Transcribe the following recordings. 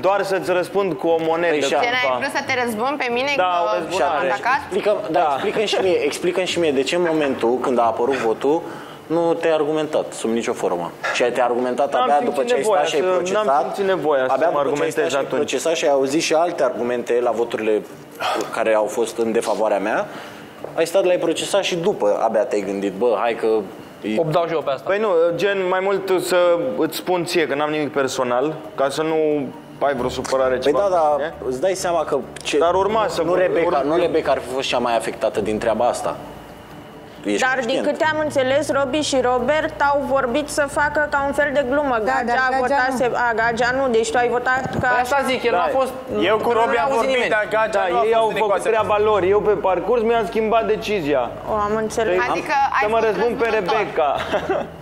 Doar să-ți răspund cu o monedă. Păi, ce n-ai vrut să te răzbun pe mine? Da, că am atacat? Explică-mi și mie de ce în momentul când a apărut votul nu te-ai argumentat sub nicio formă. Și te-ai argumentat abia după ce ai stat și ai procesat. N-am simțit nevoia abia după ce ai stat și ai procesat și ai auzit și alte argumente la voturile care au fost în defavoarea mea. Ai stat, l-ai procesat și după abia te-ai gândit, bă, hai că... Îmi dau și eu pe asta. Păi nu, gen, mai mult să îți spun ție că n-am nimic personal, ca să nu ai vreo supărare ceva. Păi da, dar îți dai seama că... Ce... Dar urma să... Nu Rebecca ar fi fost cea mai afectată din treaba asta. Dar din câte am înțeles, Robi și Robert au vorbit să facă ca un fel de glumă. Gagea nu, deci tu ai votat ca... Asta zic, el a fost... Eu cu Robi am vorbit, dar Gagea nu a fost. Ei au făcut treaba lor, eu pe parcurs mi-am schimbat decizia. Am înțeles. Adică să mă răzbun pe Rebecca.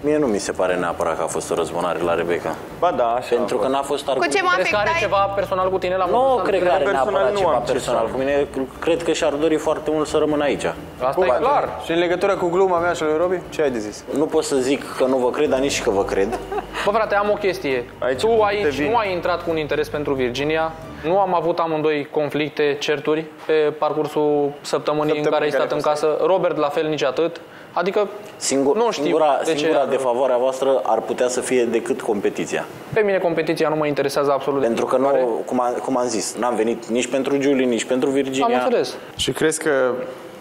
Mie nu mi se pare neapărat că a fost o răzbunare la Rebecca. Ba da, așa. Pentru că n-a fost argumentat. Crezi că are ceva personal cu tine la modul ăsta? Nu, cred că are neapărat ceva personal cu mine. Cred că și-ar dori foarte mult să rămână aici. Asta e clar. Și în legătură cu gluma mea și lui Robi, ce ai de zis? Nu pot să zic că nu vă cred, dar nici că vă cred. Bă, frate, am o chestie. Tu aici nu ai intrat cu un interes pentru Virginia. Nu am avut amândoi conflicte, certuri pe parcursul săptămânii în care ai stat în casă. Robert, la fel, nici atât. Adică, nu știu. Singura defavoarea voastră ar putea să fie decât competiția. Pe mine competiția nu mă interesează absolut. Pentru că, nu, cum am zis, n-am venit nici pentru Julie, nici pentru Virginia. Am înțeles. Și crezi că...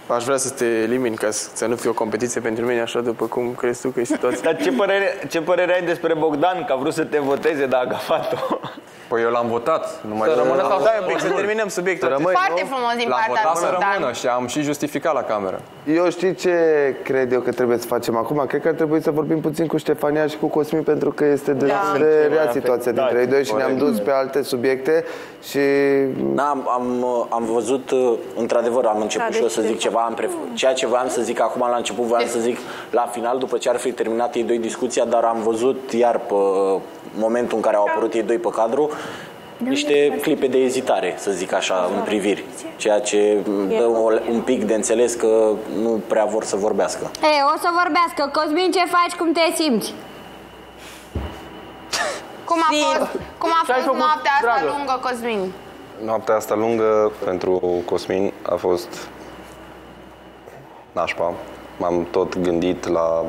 Aș vrea să te elimin ca să nu fie o competiție pentru mine, așa după cum crezi tu că e situația. Dar ce părere ai despre Bogdan, că a vrut să te voteze, dar a gafat-o? Păi eu l-am votat. Să terminăm subiectul. Foarte frumos din partea lui Bogdan. Și am și justificat la cameră. Eu știu ce cred eu că trebuie să facem acum. Cred că ar trebui să vorbim puțin cu Stefania și cu Cosmin, pentru că este de rea situația dintre ei doi și ne-am dus pe alte subiecte. Și... am văzut, într-adevăr, am început și eu să zic ceva. Ceea ce voiam să zic acum la început, voiam să zic la final, după ce ar fi terminat ei doi discuția, dar am văzut iar pe momentul în care au apărut ei doi pe cadru niște clipe de ezitare, să zic așa, în priviri. Ceea ce dă un pic de înțeles că nu prea vor să vorbească. Ei, o să vorbească. Cosmin, ce faci? Cum te simți? Cum a fost noaptea asta lungă, Cosmin? Noaptea asta lungă pentru Cosmin a fost... nașpa. M-am tot gândit la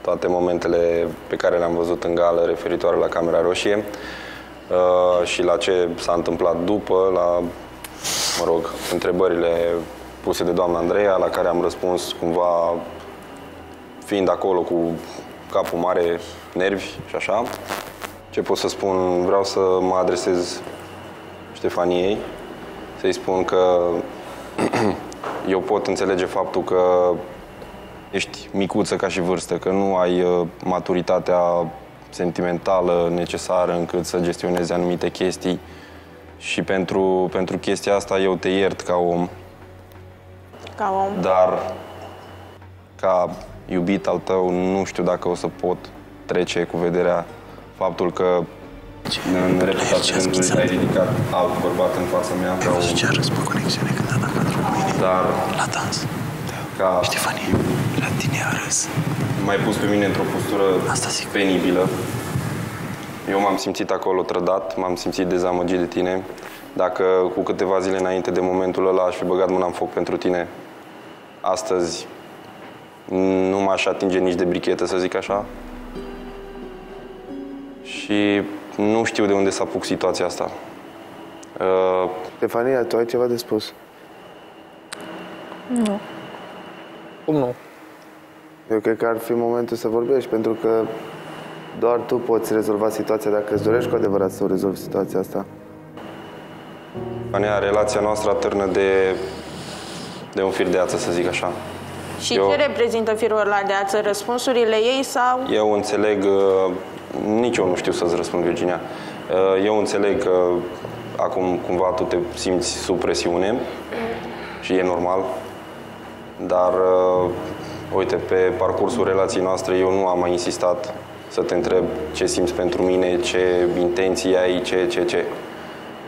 toate momentele pe care le-am văzut în gală referitoare la Camera Roșie și la ce s-a întâmplat după, la, mă rog, întrebările puse de doamna Andreea, la care am răspuns cumva fiind acolo cu capul mare, nervi și așa. Ce pot să spun? Vreau să mă adresez Stefaniei, să-i spun că eu pot înțelege faptul că ești micuță ca și vârstă, că nu ai maturitatea sentimentală necesară încât să gestionezi anumite chestii și pentru chestia asta eu te iert ca om. Ca om. Dar ca iubit al tău nu știu dacă o să pot trece cu vederea faptul că în reputație când ai ridicat alt bărbat în fața mea ca om. Ce arăți pe conexiune când am dat pentru mine? Dar la dans. Ca Stefania, la tine arăs. M-ai pus pe mine într-o postură penibilă. Eu m-am simțit acolo trădat, m-am simțit dezamăgit de tine. Dacă cu câteva zile înainte de momentul ăla aș fi băgat mâna în foc pentru tine, astăzi nu m-aș atinge nici de brichetă, să zic așa. Și nu știu de unde s-a apuc situația asta. Stefania, tu ai ceva de spus? Nu. Cum nu? Eu cred că ar fi momentul să vorbești, pentru că doar tu poți rezolva situația dacă îți dorești cu adevărat să rezolvi situația asta. Stefania, relația noastră atârnă de un fir de ață, să zic așa. Și ce reprezintă firul ăla de ață? Răspunsurile ei sau...? Eu înțeleg... Nici eu nu știu să-ți răspund, Virginia. Eu înțeleg că acum cumva tu te simți sub presiune și e normal, dar uite, pe parcursul relației noastre eu nu am mai insistat să te întreb ce simți pentru mine, ce intenții ai, ce.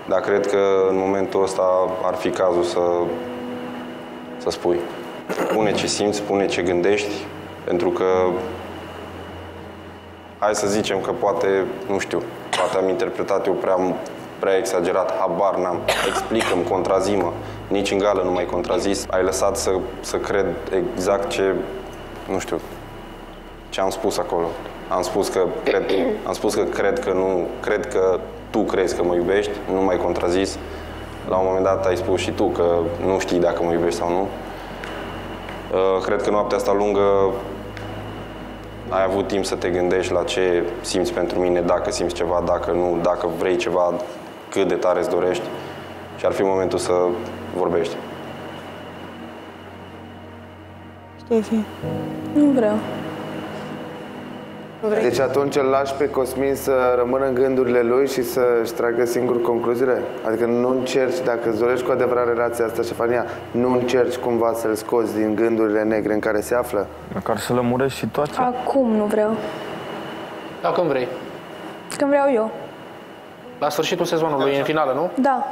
Dar cred că în momentul ăsta ar fi cazul să spui. Spune ce simți, spune ce gândești, pentru că hai să zicem că poate, nu știu, poate am interpretat eu prea exagerat, habar n-am, explică-mi, contrazi-mă, nici în gală nu m-ai contrazis, ai lăsat să cred exact ce, nu știu, ce am spus acolo. Am spus că cred că tu crezi că mă iubești, nu m-ai contrazis. La un moment dat ai spus și tu că nu știi dacă mă iubești sau nu. Cred că noaptea asta lungă ai avut timp să te gândești la ce simți pentru mine, dacă simți ceva, dacă nu, dacă vrei ceva, cât de tare îți dorești și ar fi momentul să vorbești. Ștefi, nu vreau. Deci atunci îl lași pe Cosmin să rămână în gândurile lui și să-și tragă singur concluziile? Adică nu încerci, dacă îți dorești cu adevărat relația asta, Stefania, nu încerci cumva să-l scoți din gândurile negre în care se află? Măcar să lămurești situația. Acum nu vreau. Dar când vrei? Când vreau eu. La sfârșitul sezonului, în finală, nu? Da.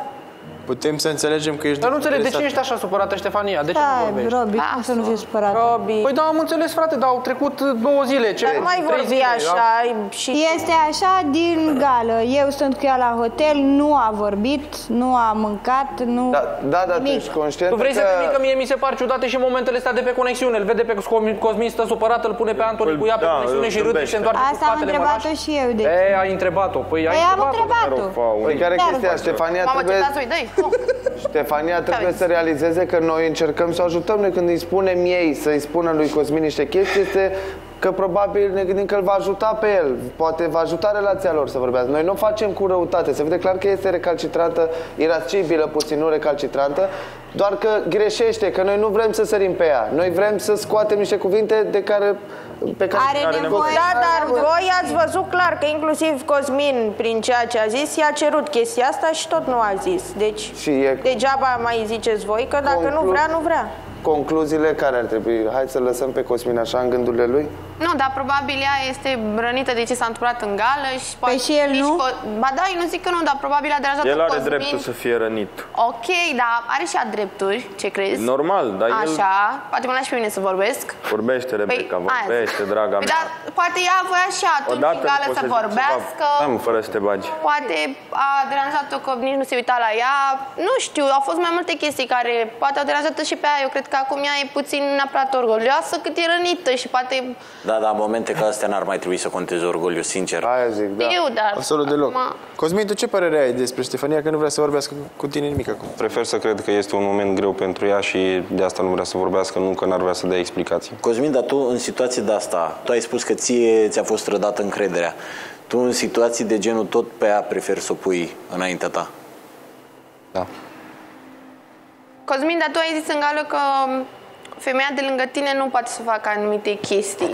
Putem să înțelegem că ești... Dar nu înțeleg, de ce ești așa supărată, Ștefania? De ce nu vorbești? Robi, cum să nu fii supărată? Robi... Păi da, am înțeles, frate, dar au trecut 2 zile. Ce? Dar nu mai vorbi așa și... Este așa din gală. Eu sunt cu ea la hotel, nu a vorbit, nu a mâncat, nu... Da, tu ești conștient că... Tu vrei să te că mie mi se par ciudate și momentele astea de pe conexiune. Îl vede pe Cosmin stă supărat, îl pune pe Antoni cu ea pe conexiune și râde și se întoarce cu spatele măraș. Asta am întrebat-o și eu de ce. Ai întrebat-o. Păi Stefania trebuie să realizeze că noi încercăm să ajutăm. Noi când îi spunem ei să-i spună lui Cosmin niște chestii, este că probabil ne gândim că îl va ajuta pe el. Poate va ajuta relația lor să vorbească. Noi nu o facem cu răutate. Se vede clar că este recalcitrantă, irascibilă, puțin, nu recalcitrantă. Doar că greșește, că noi nu vrem să sărim pe ea. Noi vrem să scoatem niște cuvinte de care... Are nevoie, dar voi ați văzut clar că inclusiv Cosmin, prin ceea ce a zis, i-a cerut chestia asta și tot nu a zis. Deci degeaba mai ziceți voi că dacă nu vrea, nu vrea. Concluziile care ar trebui? Hai să lăsăm pe Cosmin așa în gândurile lui? Nu, dar probabil ea este rănită de ce s-a întâmplat în gală și poate... Păi și el nu? Ba da, eu nu zic că nu, dar probabil a derajat Cosmin. El are dreptul să fie rănit. Ok, dar are și a drepturi, ce crezi? Normal, dar el... Așa, poate mă lași pe mine să vorbesc. Vorbește, Rebecca, vorbește, draga mea. Dar poate ea voia și atunci în gală să vorbească. Am fără să te bagi. Poate a deranjat-o că nici nu se uita la ea. Nu știu, au fost mai multe chestii care poate au deranjat-o și pe ea. Eu cred că acum ea e puțin neapărat orgolioasă cât e rănită și poate... Da, dar în momente ca astea n-ar mai trebui să conteze orgoliu, sincer. Aia zic, da. Eu, dar... Absolut deloc. Acum... Cosmin, tu ce părere ai despre Stefania că nu vrea să vorbească cu tine nimic acum? Prefer să cred că este un moment greu pentru ea și de asta nu vrea să vorbească, nu că n-ar vrea să dea explicații. Cosmin, dar tu în situații de asta, tu ai spus că ție ți-a fost trădată încrederea. Tu în situații de genul tot pe ea preferi să o pui înaintea ta? Da. Cosmin, dar tu ai zis în gală că femeia de lângă tine nu poate să facă anumite chestii.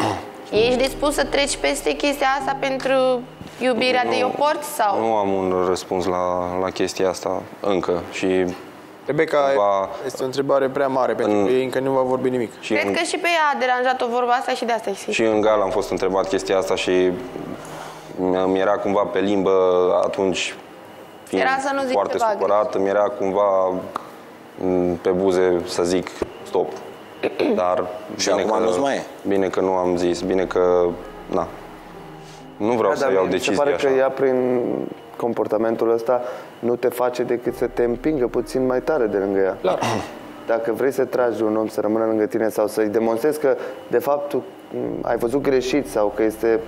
Ești dispus să treci peste chestia asta pentru iubirea de eu porți sau? Nu am un răspuns la chestia asta încă și... Rebecca, este o întrebare prea mare pentru că ei încă nu va vorbi nimic. Cred că și pe ea a deranjat o vorba asta și de asta și în gală am fost întrebat chestia asta și mi era cumva pe limbă atunci, fiind foarte supărat, mi era cumva... pe buze să zic stop, dar bine că nu am zis, bine că na, nu vreau să iau decizii așa. Se pare că ea prin comportamentul ăsta nu te face decât să te împingă puțin mai tare de lângă ea. Clar. Dacă vrei să tragi un om să rămână lângă tine sau să-i demonstrezi că de fapt tu ai văzut greșit sau că este...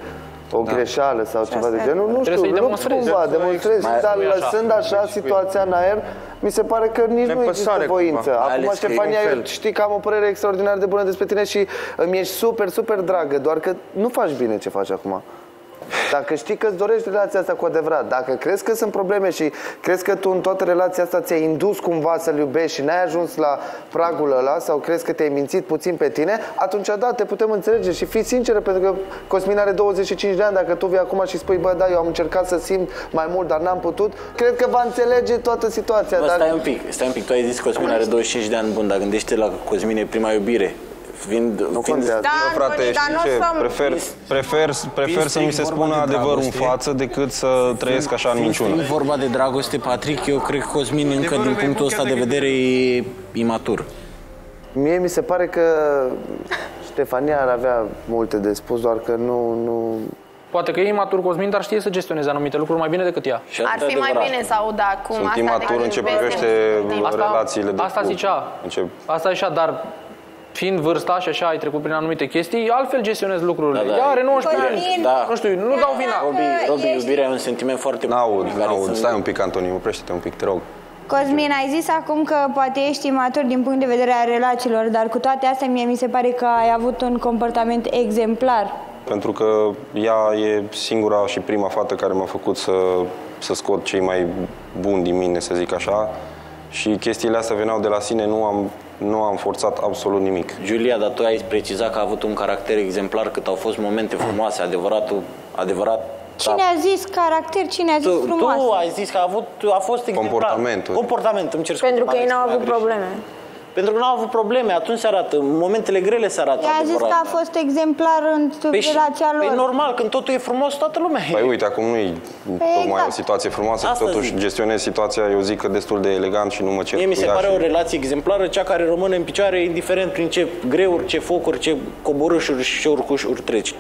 o greșeală sau ceva de genul, nu știu, lupți cumva, demonstrezi, dar lăsând așa situația în aer, mi se pare că nici nu există voință. Acum, Stefania, eu știi că am o părere extraordinar de bună despre tine și îmi ești super, super dragă, doar că nu faci bine ce faci acum. Dacă știi că îți dorești relația asta cu adevărat, dacă crezi că sunt probleme și crezi că tu în toată relația asta ți-ai indus cumva să-l iubești și n-ai ajuns la pragul ăla sau crezi că te-ai mințit puțin pe tine, atunci da, te putem înțelege și fii sinceră, pentru că Cosmin are 25 de ani, dacă tu vii acum și spui, bă, da, eu am încercat să simt mai mult, dar n-am putut, cred că va înțelege toată situația. Bă, stai un pic, tu ai zis că Cosmin are 25 de ani, bun, dar gândește-te la Cosmin e prima iubire. Prefer să mi se spună adevărul în față decât să trăiesc așa în minciună. Nu e vorba de dragoste, Patrick, eu cred că Cosmin încă din punctul ăsta de vedere e imatur. Mie mi se pare că Stefania ar avea multe de spus, doar că nu Poate că e imatur Cosmin, dar știe să gestioneze anumite lucruri mai bine decât ea. Și ar fi mai bine să audă acum. Sunt imatur în ce privește relațiile de cuplu. Asta zicea, dar fiind vârsta și așa ai trecut prin anumite chestii, altfel gestionezi lucrurile. Da, da. Ea are 19 ani. Da. Nu știu, nu dau vina. Robi, iubirea e un sentiment foarte... N-aud, stai un pic, Antoni, oprește-te un pic, te rog. Cosmin, ai zis acum că poate ești imatur din punct de vedere al relațiilor, dar cu toate astea mie mi se pare că ai avut un comportament exemplar. Pentru că ea e singura și prima fată care m-a făcut să scot cei mai buni din mine, să zic așa. Și chestiile astea veneau de la sine, nu am forțat absolut nimic. Julia, dar tu ai precizat că a avut un caracter exemplar, cât au fost momente frumoase, adevărat. Cine a zis caracter, cine a zis frumoase? Tu ai zis că a fost exemplar. Comportamentul, îmi cer scuze. Pentru că ei n-au avut probleme. Pentru că nu au avut probleme, atunci se arată, momentele grele se arată. I-a zis că a fost exemplar în relația lor. E normal, când totul e frumos, toată lumea e. Păi uite, acum nu-i tocmai o situație frumoasă, totuși gestionez situația, eu zic că destul de elegant și nu mă cer. Mie mi se pare o relație exemplară, cea care rămâne în picioare, indiferent prin ce greuri, ce focuri, ce coborâșuri și urcușuri treci.